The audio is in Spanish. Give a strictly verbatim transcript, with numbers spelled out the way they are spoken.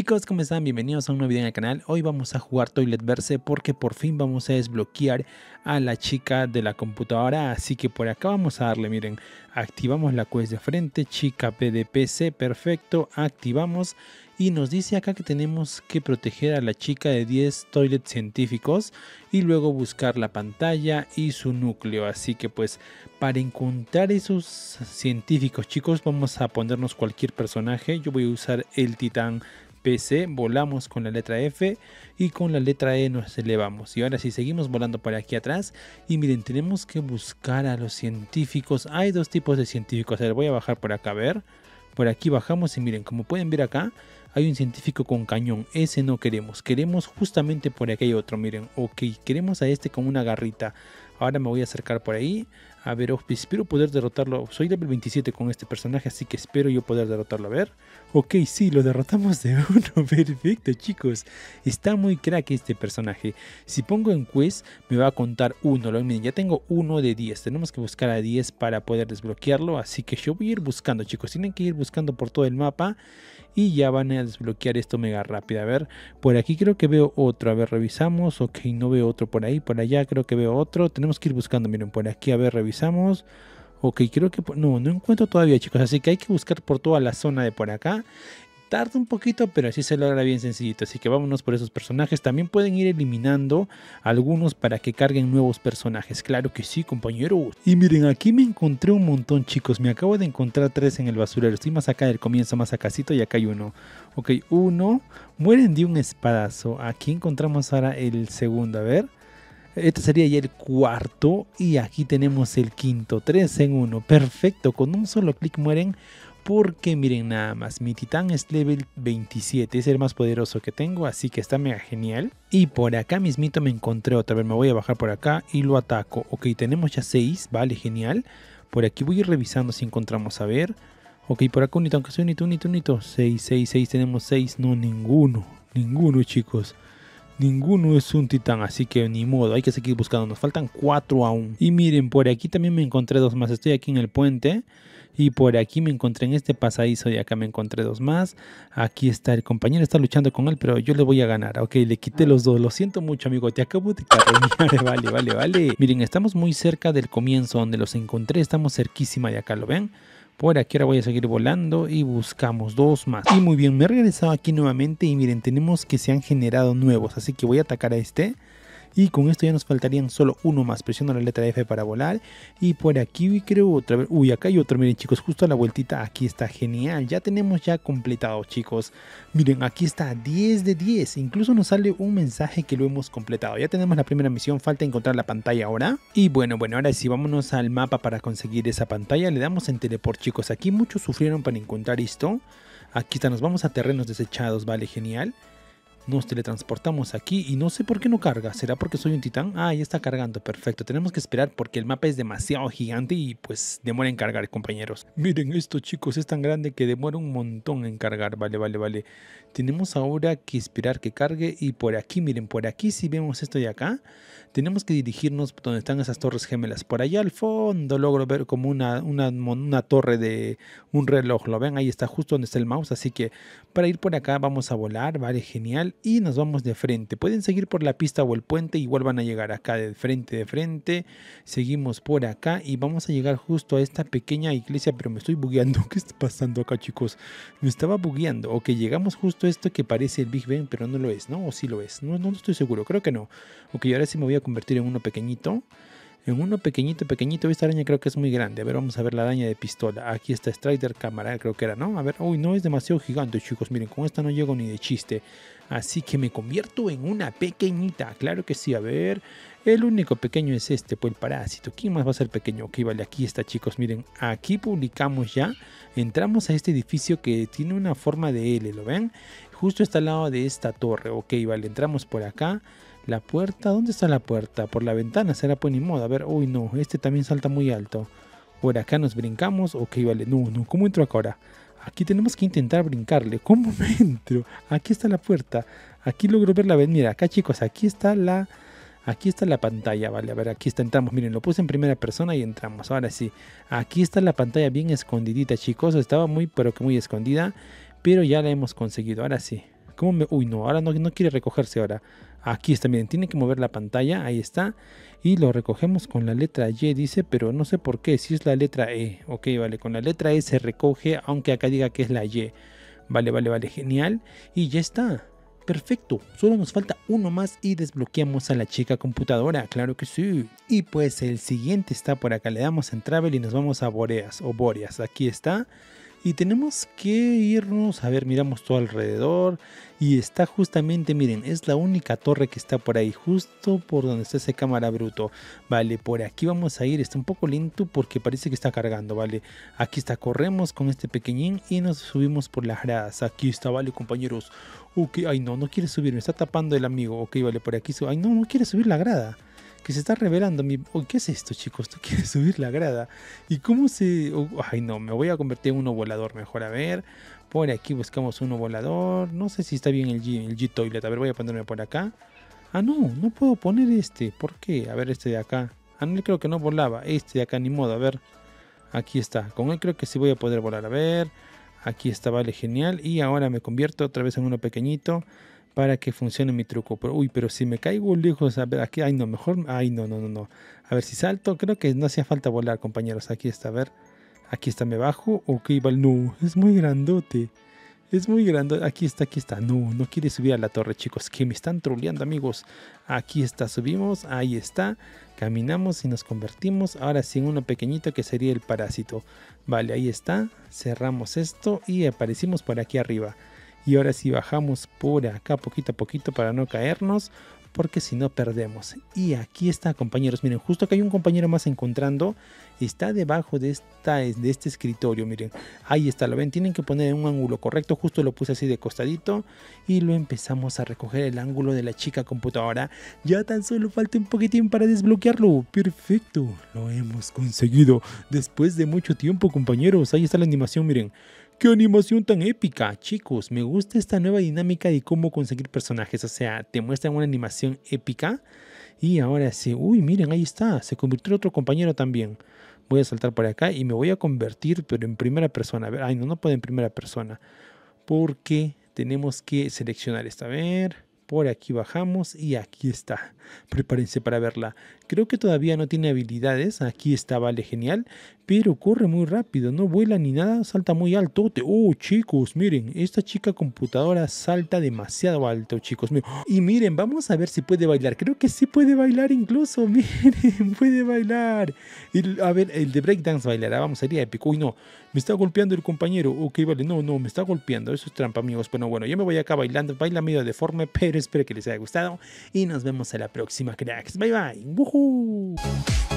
Chicos, ¿cómo están? Bienvenidos a un nuevo video en el canal. Hoy vamos a jugar Toilet Verse porque por fin vamos a desbloquear a la chica de la computadora. Así que por acá vamos a darle, miren, activamos la quest de frente, chica P D P C, perfecto, activamos. Y nos dice acá que tenemos que proteger a la chica de diez toilets científicos y luego buscar la pantalla y su núcleo. Así que pues para encontrar esos científicos, chicos, vamos a ponernos cualquier personaje. Yo voy a usar el titán P C, volamos con la letra F y con la letra E nos elevamos. Y ahora sí, seguimos volando para aquí atrás. Y miren, tenemos que buscar a los científicos. Hay dos tipos de científicos. A ver, voy a bajar por acá, a ver. Por aquí bajamos y miren, como pueden ver acá, hay un científico con cañón, ese no queremos, queremos justamente por aquí hay otro, miren, ok, queremos a este con una garrita. Ahora me voy a acercar por ahí, a ver, espero poder derrotarlo, soy level veintisiete con este personaje, así que espero yo poder derrotarlo, a ver. Ok, sí, lo derrotamos de uno, perfecto chicos, está muy crack este personaje. Si pongo en quest me va a contar uno, miren, ya tengo uno de diez, tenemos que buscar a diez para poder desbloquearlo, así que yo voy a ir buscando chicos, tienen que ir buscando por todo el mapa y ya van a desbloquear esto mega rápido. A ver, por aquí creo que veo otro, a ver, revisamos, ok, no veo otro por ahí, por allá creo que veo otro, tenemos que ir buscando, miren, por aquí, a ver, revisamos, ok, creo que, no, no encuentro todavía chicos, así que hay que buscar por toda la zona de por acá, tarda un poquito, pero así se logra bien sencillito, así que vámonos por esos personajes, también pueden ir eliminando algunos para que carguen nuevos personajes, claro que sí compañeros. Y miren, aquí me encontré un montón chicos, me acabo de encontrar tres en el basurero, estoy más acá del comienzo, más acasito y acá hay uno, ok, uno, mueren de un espadazo, aquí encontramos ahora el segundo, a ver. Este sería ya el cuarto y aquí tenemos el quinto, tres en uno, perfecto, con un solo clic mueren porque miren nada más, mi titán es level veintisiete, es el más poderoso que tengo, así que está mega genial. Y por acá mismito me encontré otra vez, me voy a bajar por acá y lo ataco, ok, tenemos ya seis, vale, genial, por aquí voy a ir revisando si encontramos, a ver, ok, por acá unito, aunque sea unito, unito, unito, seis, seis, seis, tenemos seis, no, ninguno, ninguno chicos. Ninguno es un titán, así que ni modo, hay que seguir buscando, nos faltan cuatro aún. Y miren, por aquí también me encontré dos más, estoy aquí en el puente. Y por aquí me encontré en este pasadizo y acá me encontré dos más. Aquí está, el compañero está luchando con él, pero yo le voy a ganar. Ok, le quité los dos, lo siento mucho amigo, te acabo de carreñar, vale, vale, vale. Miren, estamos muy cerca del comienzo donde los encontré, estamos cerquísima de acá, ¿lo ven? Por aquí ahora voy a seguir volando y buscamos dos más. Y muy bien, me he regresado aquí nuevamente y miren, tenemos que se han generado nuevos. Así que voy a atacar a este. Y con esto ya nos faltarían solo uno más. Presiono la letra F para volar. Y por aquí creo otra vez. Uy, acá hay otro. Miren chicos, justo a la vueltita. Aquí está, genial. Ya tenemos ya completado chicos. Miren, aquí está diez de diez. Incluso nos sale un mensaje que lo hemos completado. Ya tenemos la primera misión. Falta encontrar la pantalla ahora. Y bueno, bueno, ahora sí, vámonos al mapa para conseguir esa pantalla. Le damos en teleport chicos. Aquí muchos sufrieron para encontrar esto. Aquí está, nos vamos a terrenos desechados. Vale, genial. Nos teletransportamos aquí y no sé por qué no carga. ¿Será porque soy un titán? Ah, ya está cargando. Perfecto. Tenemos que esperar porque el mapa es demasiado gigante y pues demora en cargar, compañeros. Miren esto, chicos. Es tan grande que demora un montón en cargar. Vale, vale, vale. Tenemos ahora que esperar que cargue y por aquí, miren, por aquí si vemos esto de acá, tenemos que dirigirnos donde están esas torres gemelas. Por allá al fondo logro ver como una, una, una torre de un reloj. ¿Lo ven? Ahí está justo donde está el mouse. Así que para ir por acá vamos a volar. Vale, genial. Y nos vamos de frente, pueden seguir por la pista o el puente, igual van a llegar acá de frente, de frente, seguimos por acá y vamos a llegar justo a esta pequeña iglesia, pero me estoy bugueando, ¿qué está pasando acá chicos? Me estaba bugueando, ok, llegamos justo a esto que parece el Big Ben, pero no lo es, ¿no? O sí lo es, no, no estoy seguro, creo que no, ok, ahora sí me voy a convertir en uno pequeñito, en uno pequeñito, pequeñito, esta araña creo que es muy grande, a ver, vamos a ver la araña de pistola, aquí está Strider Cámara, creo que era, ¿no? A ver, uy, no, es demasiado gigante chicos, miren, con esta no llego ni de chiste, así que me convierto en una pequeñita, claro que sí, a ver, el único pequeño es este, pues el parásito, ¿quién más va a ser pequeño? Ok, vale, aquí está chicos, miren, aquí publicamos ya, entramos a este edificio que tiene una forma de L, ¿lo ven? Justo está al lado de esta torre, ok, vale, entramos por acá. La puerta, ¿dónde está la puerta? Por la ventana, será pues ni modo, a ver, uy no, este también salta muy alto. Por acá nos brincamos, ok, vale, no, no, ¿cómo entro acá ahora? Aquí tenemos que intentar brincarle, ¿cómo me entro? Aquí está la puerta, aquí logro ver la ventana, mira, acá chicos, aquí está la... Aquí está la pantalla, vale, a ver, aquí está, entramos, miren, lo puse en primera persona y entramos, ahora sí, aquí está la pantalla bien escondidita chicos, estaba muy, pero que muy escondida, pero ya la hemos conseguido, ahora sí. ¿Cómo me...? Uy, no, ahora no, no quiere recogerse ahora. Aquí está, miren, tiene que mover la pantalla, ahí está. Y lo recogemos con la letra Y, dice, pero no sé por qué, si es la letra E. Ok, vale, con la letra E se recoge, aunque acá diga que es la Y. Vale, vale, vale, genial. Y ya está. Perfecto, solo nos falta uno más y desbloqueamos a la chica computadora, claro que sí. Y pues el siguiente está por acá, le damos en Travel y nos vamos a Boreas o Boreas, aquí está. Y tenemos que irnos, a ver, miramos todo alrededor y está justamente, miren, es la única torre que está por ahí, justo por donde está ese cámara bruto. Vale, por aquí vamos a ir, está un poco lento porque parece que está cargando, vale. Aquí está, corremos con este pequeñín y nos subimos por las gradas, aquí está, vale, compañeros. Ok, ay no, no quiere subir, me está tapando el amigo, ok, vale, por aquí, ay no, no quiere subir la grada. Que se está revelando mi... Oh, ¿qué es esto, chicos? ¿Tú quieres subir la grada? ¿Y cómo se...? Oh, ay, no, me voy a convertir en uno volador. Mejor, a ver. Por aquí buscamos uno volador. No sé si está bien el G, el G-Toilet. A ver, voy a ponerme por acá. Ah, no, no puedo poner este. ¿Por qué? A ver, este de acá. Ah, no, creo que no volaba. Este de acá, ni modo. A ver. Aquí está. Con él creo que sí voy a poder volar. A ver. Aquí está, vale, genial. Y ahora me convierto otra vez en uno pequeñito. Para que funcione mi truco. Pero, uy, pero si me caigo lejos, a ver, aquí, ay no, mejor, ay no, no, no, no. A ver, si salto, creo que no hacía falta volar, compañeros. Aquí está, a ver, aquí está, me bajo, ok, vale, no, es muy grandote. Es muy grande, aquí está, aquí está, no, no quiere subir a la torre, chicos, que me están troleando, amigos. Aquí está, subimos, ahí está, caminamos y nos convertimos, ahora sí en uno pequeñito que sería el parásito. Vale, ahí está, cerramos esto y aparecimos por aquí arriba. Y ahora sí bajamos por acá poquito a poquito para no caernos, porque si no perdemos. Y aquí está, compañeros, miren, justo acá hay un compañero más encontrando, está debajo de, esta, de este escritorio, miren, ahí está, lo ven, tienen que poner en un ángulo correcto, justo lo puse así de costadito, y lo empezamos a recoger el ángulo de la chica computadora, ya tan solo falta un poquitín para desbloquearlo, perfecto, lo hemos conseguido, después de mucho tiempo, compañeros, ahí está la animación, miren. ¡Qué animación tan épica! Chicos, me gusta esta nueva dinámica de cómo conseguir personajes. O sea, te muestran una animación épica. Y ahora sí, uy, miren, ahí está. Se convirtió en otro compañero también. Voy a saltar por acá y me voy a convertir, pero en primera persona. A ver, ay, no, no puedo en primera persona. Porque tenemos que seleccionar esta. A ver, por aquí bajamos y aquí está. Prepárense para verla. Creo que todavía no tiene habilidades. Aquí está, vale, genial. Pero corre muy rápido, no vuela ni nada, salta muy alto. Oh, chicos, miren, esta chica computadora salta demasiado alto, chicos. Y miren, vamos a ver si puede bailar. Creo que sí puede bailar incluso, miren, puede bailar. El, a ver, el de breakdance bailará, vamos, sería épico. Uy, no, me está golpeando el compañero. Ok, vale, no, no, me está golpeando, eso es trampa, amigos. Bueno, bueno, yo me voy acá bailando, baila medio deforme, pero espero que les haya gustado. Y nos vemos en la próxima, cracks. Bye, bye. ¡Woohoo!